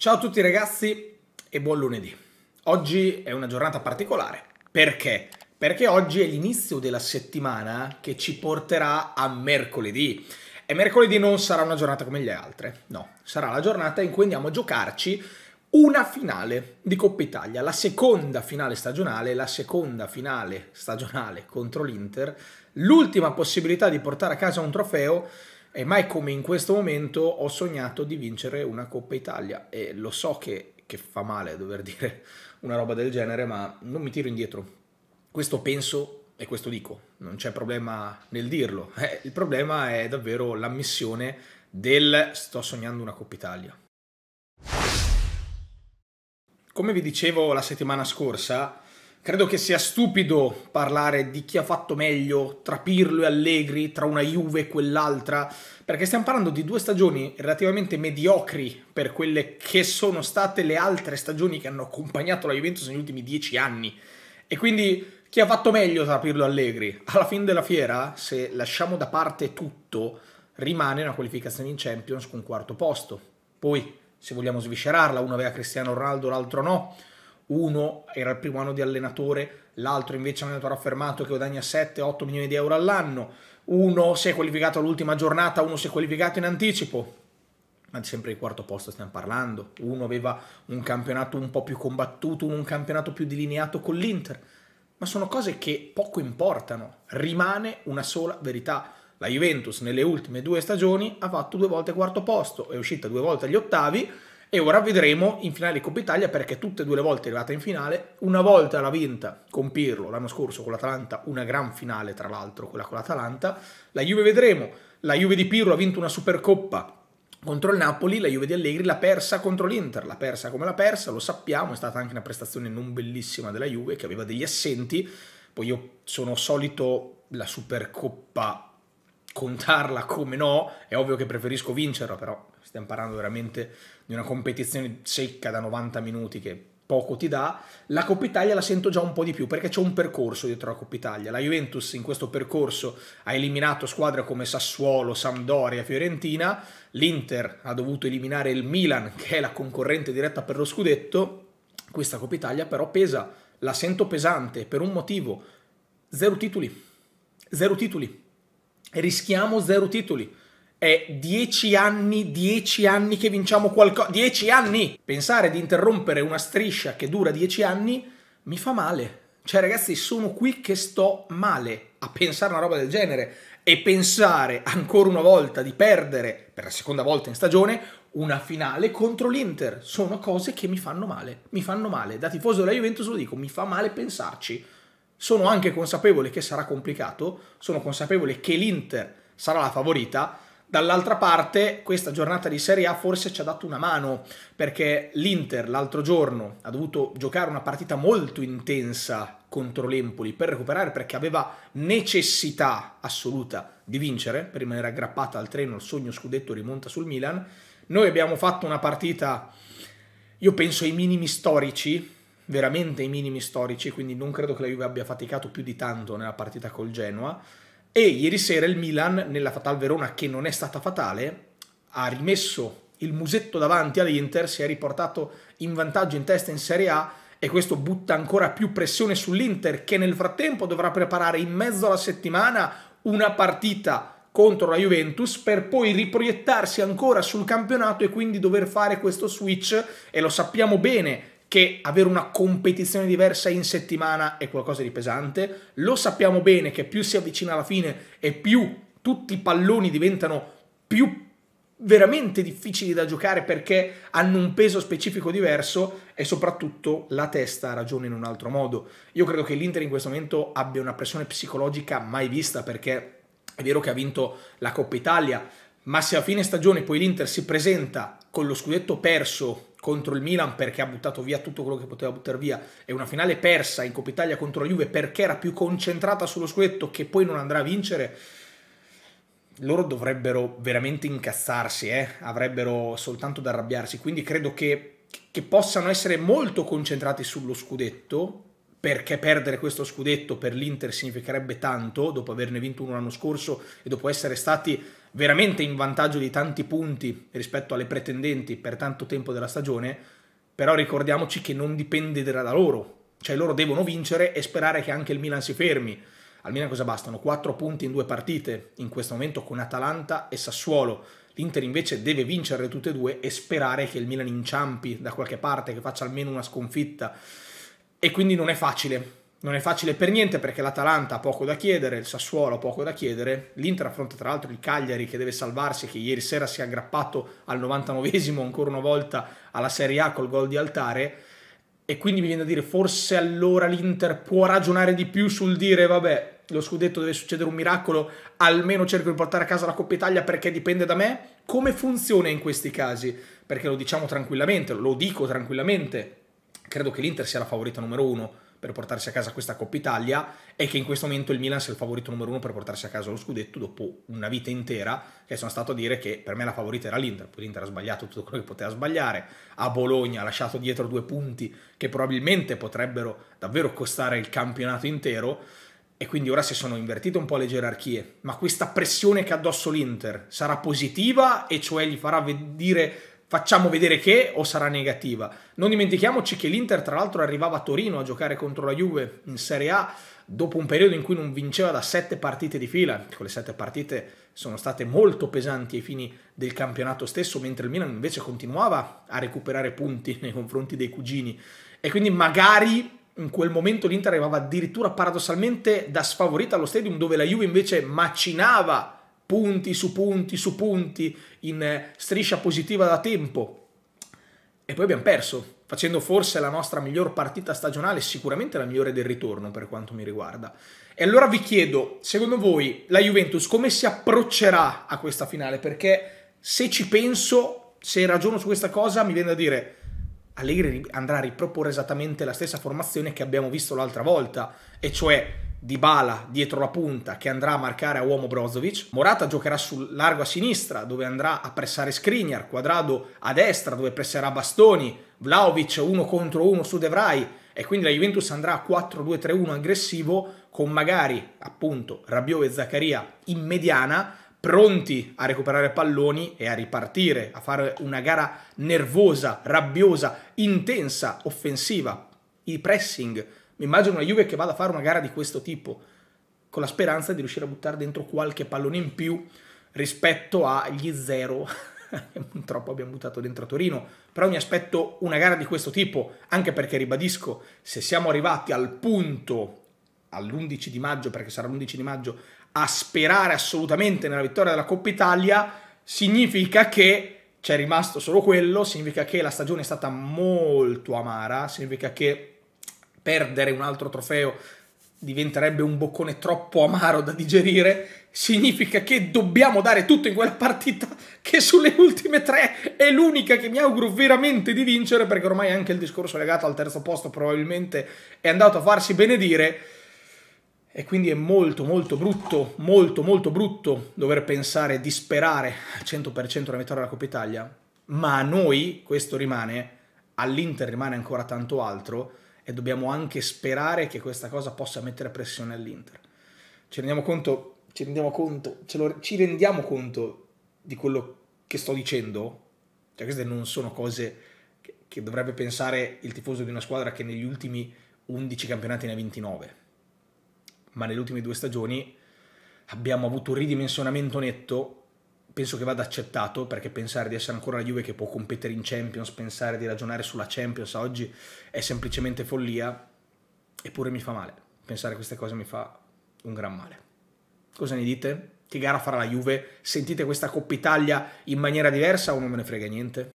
Ciao a tutti ragazzi e buon lunedì. Oggi è una giornata particolare. Perché? Perché oggi è l'inizio della settimana che ci porterà a mercoledì. E mercoledì non sarà una giornata come le altre, no. Sarà la giornata in cui andiamo a giocarci una finale di Coppa Italia, la seconda finale stagionale contro l'Inter, l'ultima possibilità di portare a casa un trofeo. E mai come in questo momento ho sognato di vincere una Coppa Italia e lo so che fa male dover dire una roba del genere, ma non mi tiro indietro. Questo penso e questo dico, non c'è problema nel dirlo. Il problema è davvero l'ammissione del sto sognando una Coppa Italia. Come vi dicevo la settimana scorsa, credo che sia stupido parlare di chi ha fatto meglio tra Pirlo e Allegri, tra una Juve e quell'altra, perché stiamo parlando di due stagioni relativamente mediocri per quelle che sono state le altre stagioni che hanno accompagnato la Juventus negli ultimi 10 anni. E quindi chi ha fatto meglio tra Pirlo e Allegri? Alla fine della fiera, se lasciamo da parte tutto, rimane una qualificazione in Champions con quarto posto. Poi, se vogliamo sviscerarla, uno aveva Cristiano Ronaldo, l'altro no. Uno era il primo anno di allenatore, l'altro invece è un allenatore affermato che guadagna 7-8 milioni di euro all'anno, uno si è qualificato all'ultima giornata, uno si è qualificato in anticipo, ma sempre di quarto posto stiamo parlando, uno aveva un campionato un po' più combattuto, uno un campionato più delineato con l'Inter, ma sono cose che poco importano, rimane una sola verità. La Juventus nelle ultime due stagioni ha fatto due volte quarto posto, è uscita due volte agli ottavi, e ora vedremo in finale di Coppa Italia perché tutte e due le volte è arrivata in finale. Una volta l'ha vinta con Pirlo l'anno scorso con l'Atalanta, una gran finale tra l'altro quella con l'Atalanta. La Juve vedremo, la Juve di Pirlo ha vinto una Supercoppa contro il Napoli, la Juve di Allegri l'ha persa contro l'Inter, l'ha persa come l'ha persa, lo sappiamo, è stata anche una prestazione non bellissima della Juve che aveva degli assenti. Poi io sono solito la Supercoppa contarla come no, è ovvio che preferisco vincerla, però stiamo parlando veramente di una competizione secca da 90 minuti che poco ti dà. La Coppa Italia la sento già un po' di più perché c'è un percorso dietro la Coppa Italia. La Juventus in questo percorso ha eliminato squadre come Sassuolo, Sampdoria, Fiorentina, l'Inter ha dovuto eliminare il Milan che è la concorrente diretta per lo Scudetto. Questa Coppa Italia però pesa, la sento pesante per un motivo, zero titoli. Rischiamo zero titoli, è 10 anni che vinciamo qualcosa, 10 anni! Pensare di interrompere una striscia che dura 10 anni mi fa male, cioè ragazzi sono qui che sto male a pensare una roba del genere e pensare ancora una volta di perdere per la seconda volta in stagione una finale contro l'Inter, sono cose che mi fanno male, da tifoso della Juventus lo dico, mi fa male pensarci. Sono anche consapevole che sarà complicato, sono consapevole che l'Inter sarà la favorita, dall'altra parte questa giornata di Serie A forse ci ha dato una mano, perché l'Inter l'altro giorno ha dovuto giocare una partita molto intensa contro l'Empoli per recuperare, perché aveva necessità assoluta di vincere, per rimanere aggrappata al treno, il sogno scudetto rimonta sul Milan. Noi abbiamo fatto una partita, io penso ai minimi storici, veramente ai minimi storici, quindi non credo che la Juve abbia faticato più di tanto nella partita col Genoa, e ieri sera il Milan, nella Fatal Verona che non è stata fatale, ha rimesso il musetto davanti all'Inter, si è riportato in vantaggio in testa in Serie A, e questo butta ancora più pressione sull'Inter, che nel frattempo dovrà preparare in mezzo alla settimana una partita contro la Juventus per poi riproiettarsi ancora sul campionato e quindi dover fare questo switch, e lo sappiamo bene che avere una competizione diversa in settimana è qualcosa di pesante, lo sappiamo bene che più si avvicina alla fine e più tutti i palloni diventano più veramente difficili da giocare perché hanno un peso specifico diverso, e soprattutto la testa ragiona in un altro modo. Io credo che l'Inter in questo momento abbia una pressione psicologica mai vista, perché è vero che ha vinto la Coppa Italia, ma se a fine stagione poi l'Inter si presenta con lo scudetto perso contro il Milan perché ha buttato via tutto quello che poteva buttare via, e una finale persa in Coppa Italia contro la Juve perché era più concentrata sullo scudetto che poi non andrà a vincere, loro dovrebbero veramente incazzarsi, avrebbero soltanto da arrabbiarsi. Quindi credo che possano essere molto concentrati sullo scudetto, perché perdere questo scudetto per l'Inter significherebbe tanto, dopo averne vinto uno l'anno scorso e dopo essere stati veramente in vantaggio di tanti punti rispetto alle pretendenti per tanto tempo della stagione, però ricordiamoci che non dipende da loro, cioè loro devono vincere e sperare che anche il Milan si fermi. Al Milan cosa bastano? 4 punti in 2 partite, in questo momento con Atalanta e Sassuolo. L'Inter invece deve vincere tutte e due e sperare che il Milan inciampi da qualche parte, che faccia almeno una sconfitta. E quindi non è facile, non è facile per niente, perché l'Atalanta ha poco da chiedere, il Sassuolo ha poco da chiedere, l'Inter affronta tra l'altro il Cagliari che deve salvarsi, che ieri sera si è aggrappato al 99esimo ancora una volta alla Serie A col gol di Altare, e quindi mi viene da dire forse allora l'Inter può ragionare di più sul dire vabbè, lo scudetto deve succedere un miracolo, almeno cerco di portare a casa la Coppa Italia perché dipende da me. Come funziona in questi casi? Perché lo diciamo tranquillamente, lo dico tranquillamente, credo che l'Inter sia la favorita numero 1 per portarsi a casa questa Coppa Italia e che in questo momento il Milan sia il favorito numero 1 per portarsi a casa lo scudetto dopo una vita intera che sono stato a dire che per me la favorita era l'Inter. Poi l'Inter ha sbagliato tutto quello che poteva sbagliare, a Bologna ha lasciato dietro 2 punti che probabilmente potrebbero davvero costare il campionato intero, e quindi ora si sono invertite un po' le gerarchie. Ma questa pressione che ha addosso l'Inter sarà positiva, e cioè gli farà dire facciamo vedere che, o sarà negativa? Non dimentichiamoci che l'Inter tra l'altro arrivava a Torino a giocare contro la Juve in Serie A dopo un periodo in cui non vinceva da 7 partite di fila. Quelle 7 partite sono state molto pesanti ai fini del campionato stesso, mentre il Milan invece continuava a recuperare punti nei confronti dei cugini, e quindi magari in quel momento l'Inter arrivava addirittura paradossalmente da sfavorita allo Stadium, dove la Juve invece macinava punti su punti su punti in striscia positiva da tempo, e poi abbiamo perso facendo forse la nostra miglior partita stagionale, sicuramente la migliore del ritorno per quanto mi riguarda. E allora vi chiedo, secondo voi la Juventus come si approccerà a questa finale? Perché se ci penso, se ragiono su questa cosa, mi viene da dire Allegri andrà a riproporre esattamente la stessa formazione che abbiamo visto l'altra volta, e cioè Dybala dietro la punta che andrà a marcare a uomo Brozovic, Morata giocherà sul largo a sinistra dove andrà a pressare Skriniar, Cuadrado a destra dove presserà Bastoni, Vlahovic 1 contro 1 su De Vrij, e quindi la Juventus andrà a 4-2-3-1 aggressivo con magari appunto Rabiot e Zaccaria in mediana, pronti a recuperare palloni e a ripartire, a fare una gara nervosa, rabbiosa, intensa, offensiva, i pressing. Mi immagino una Juve che vada a fare una gara di questo tipo, con la speranza di riuscire a buttare dentro qualche pallone in più rispetto agli 0 che purtroppo abbiamo buttato dentro a Torino. Però mi aspetto una gara di questo tipo, anche perché, ribadisco, se siamo arrivati al punto, all'11 di maggio, perché sarà l'11 di maggio, a sperare assolutamente nella vittoria della Coppa Italia, significa che c'è rimasto solo quello, significa che la stagione è stata molto amara, significa che perdere un altro trofeo diventerebbe un boccone troppo amaro da digerire, significa che dobbiamo dare tutto in quella partita che sulle ultime 3 è l'unica che mi auguro veramente di vincere, perché ormai anche il discorso legato al terzo posto probabilmente è andato a farsi benedire, e quindi è molto molto brutto dover pensare di sperare al 100% la vittoria della Coppa Italia, ma a noi questo rimane, all'Inter rimane ancora tanto altro, e dobbiamo anche sperare che questa cosa possa mettere pressione all'Inter. Ci rendiamo conto di quello che sto dicendo? Cioè, queste non sono cose che dovrebbe pensare il tifoso di una squadra che negli ultimi 11 campionati ne ha 29. Ma nelle ultime 2 stagioni abbiamo avuto un ridimensionamento netto, penso che vada accettato, perché pensare di essere ancora la Juve che può competere in Champions, pensare di ragionare sulla Champions oggi è semplicemente follia, eppure mi fa male, pensare a queste cose mi fa un gran male. Cosa ne dite? Che gara farà la Juve? Sentite questa Coppa Italia in maniera diversa o non me ne frega niente?